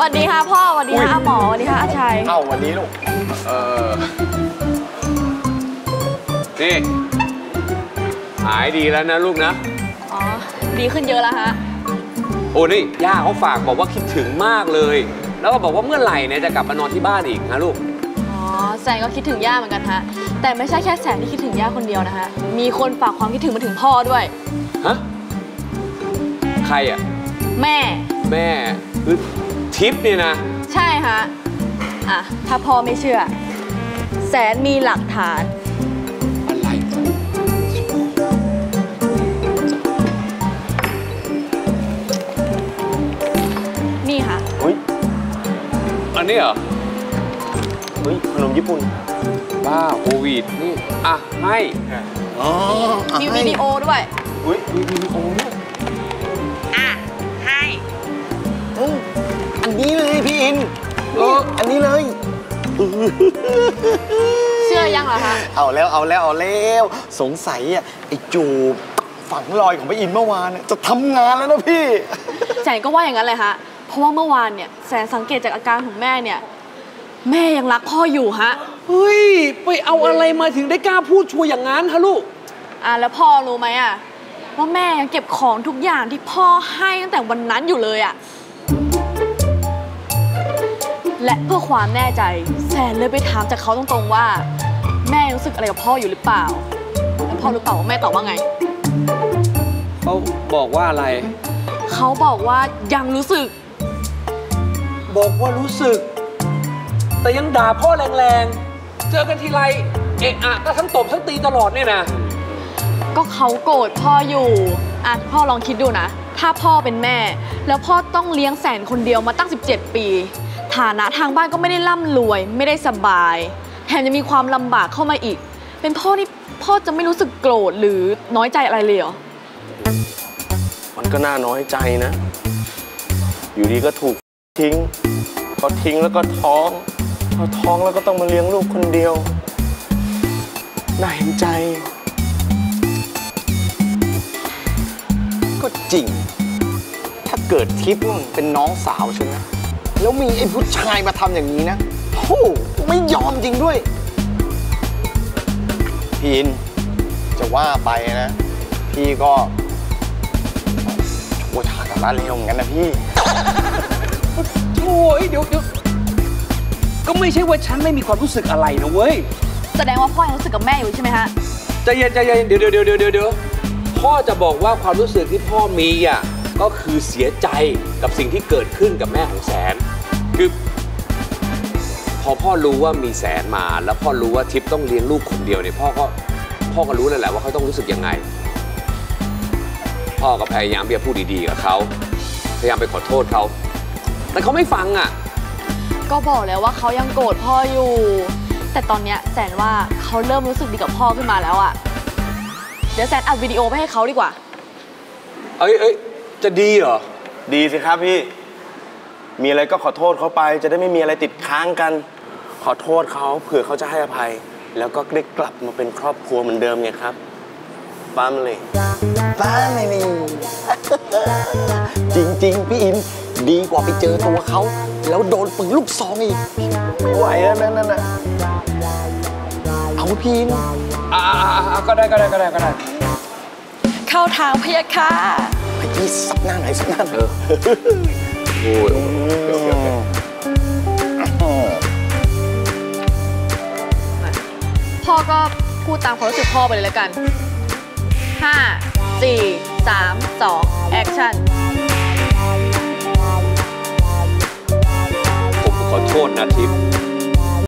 วันนี้ค่ะพ่อวันนี้ค่ะอาหมอวันนี้ค่ะอาชัยเอ้าวันนี้ลูกนี่หายดีแล้วนะลูกนะอ๋อดีขึ้นเยอะแล้วฮะโอ้นี่ย่าเขาฝากบอกว่าคิดถึงมากเลยแล้วก็บอกว่าเมื่อไหร่เนี่ยจะกลับมานอนที่บ้านอีกนะลูกอ๋อแสนก็คิดถึงย่าเหมือนกันฮะแต่ไม่ใช่แค่แสนที่คิดถึงย่าคนเดียวนะฮะมีคนฝากความคิดถึงมาถึงพ่อด้วยฮะใครอ่ะแม่ทิปเนี่ยนะใช่ฮะอ่ะถ้าพ่อไม่เชื่อแสนมีหลักฐานอะไรนี่ค่ะอุ้ยอันนี้เหรออุ้ยขนมญี่ปุ่นบ้าโควิดนี่อ่ะให้อ๋อมีวิดีโอด้วยอุ้ยวิดีโอเนี่ยนี่เลยพี่อินอันนี้เลยเชื่อยังเหรอคะเอาแล้วสงสัยอ่ะไอ้จูบฝังรอยของพี่อินเมื่อวานจะทำงานแล้วนะพี่แสนก็ว่าอย่างนั้นเลยฮะเพราะว่าเมื่อวานเนี่ยแสนสังเกตจากอาการของแม่เนี่ยแม่ยังรักพ่ออยู่ฮะเฮ้ยไปเอาอะไรมาถึงได้กล้าพูดชัวอย่างนั้นฮะลูกแล้วพ่อรู้ไหมอ่ะว่าแม่ยังเก็บของทุกอย่างที่พ่อให้ตั้งแต่วันนั้นอยู่เลยอ่ะและเพื่อความแน่ใจแสนเลยไปถามจากเขาตรงๆว่าแม่รู้สึกอะไรกับพ่ออยู่หรือเปล่าแล้วพ่อรู้เปล่าว่าแม่ตอบว่าไงเขาบอกว่าอะไรเขาบอกว่ายังรู้สึกบอกว่ารู้สึกแต่ยังด่าพ่อแรงๆเจอกันทีไรเอะอะก็ทั้งตบทั้งตีตลอดเนี่ยนะก็เขาโกรธพ่ออยู่อ่ะพ่อลองคิดดูนะถ้าพ่อเป็นแม่แล้วพ่อต้องเลี้ยงแสนคนเดียวมาตั้ง17ปีฐานะทางบ้านก็ไม่ได้ร่ำรวยไม่ได้สบายแถมจะมีความลำบากเข้ามาอีกเป็นพ่อนี่พ่อจะไม่รู้สึกโกรธหรือน้อยใจอะไรเลยเหรอมันก็น่าน้อยใจนะอยู่ดีก็ถูกทิ้งพอทิ้งแล้วก็ท้องแล้วก็ต้องมาเลี้ยงลูกคนเดียวน่าเห็นใจก็จริงถ้าเกิดทิพย์เป็นน้องสาวฉันนะแล้วมีไอ้ผู้ชายมาทำอย่างนี้นะโหไม่ยอมจริงด้วยพี่อินจะว่าไปนะพี่ก็โอ้ยถ่ายกับร้านเร็วเหมือนกันนะพี่โอ้ยเดี๋ยวก็ไม่ใช่ว่าฉันไม่มีความรู้สึกอะไรนะเว้ยแสดงว่าพ่อยังรู้สึกกับแม่อยู่ใช่ไหมฮะใจเย็นเดี๋ยวพ่อจะบอกว่าความรู้สึกที่พ่อมีอ่ะก็คือเสียใจกับสิ่งที่เกิดขึ้นกับแม่ของแสนคือพอพ่อรู้ว่ามีแสนมาแล้วพ่อรู้ว่าทิพย์ต้องเลี้ยงลูกคนเดียวเนี่ยพ่อก็รู้แล้วแหละว่าเขาต้องรู้สึกยังไงพ่อก็พยายามจะพูดดีๆกับเขาพยายามไปขอโทษเขาแต่เขาไม่ฟังอ่ะก็บอกแล้วว่าเขายังโกรธพ่ออยู่แต่ตอนเนี้ยแสนว่าเขาเริ่มรู้สึกดีกับพ่อขึ้นมาแล้วอ่ะเดี๋ยวแสนอัดวิดีโอไปให้เขาดีกว่าเอ้ยจะดีเหรอดีสิครับพี่มีอะไรก็ขอโทษเขาไปจะได้ไม่มีอะไรติดค้างกันขอโทษเขาเผื่อเขาจะให้อภัยแล้วก็ได้กลับมาเป็นครอบครัวเหมือนเดิมไงครับFamily จริงๆพี่อินดีกว่าไปเจอตัวเขาแล้วโดนปืนลูกซองอีกไหวแล้วนั่นเอาพี่อินก็ได้เข้าทางพยาค่ะนี่สับหน้าหน่อยสับหน้าโอ้ยพ่อก็พูดตามความรู้สึกพ่อไปเลยแล้วกัน5 4 3 2แอคชั่นผมขอโทษนะทิพย์